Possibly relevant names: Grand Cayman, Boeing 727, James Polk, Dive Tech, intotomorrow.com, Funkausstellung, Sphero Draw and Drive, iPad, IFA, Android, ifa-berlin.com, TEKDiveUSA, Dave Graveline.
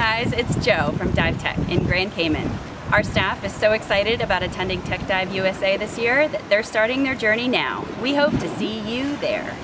guys, it's Jo from Dive Tech in Grand Cayman. Our staff is so excited about attending TEKDiveUSA this year that they're starting their journey now. We hope to see you there.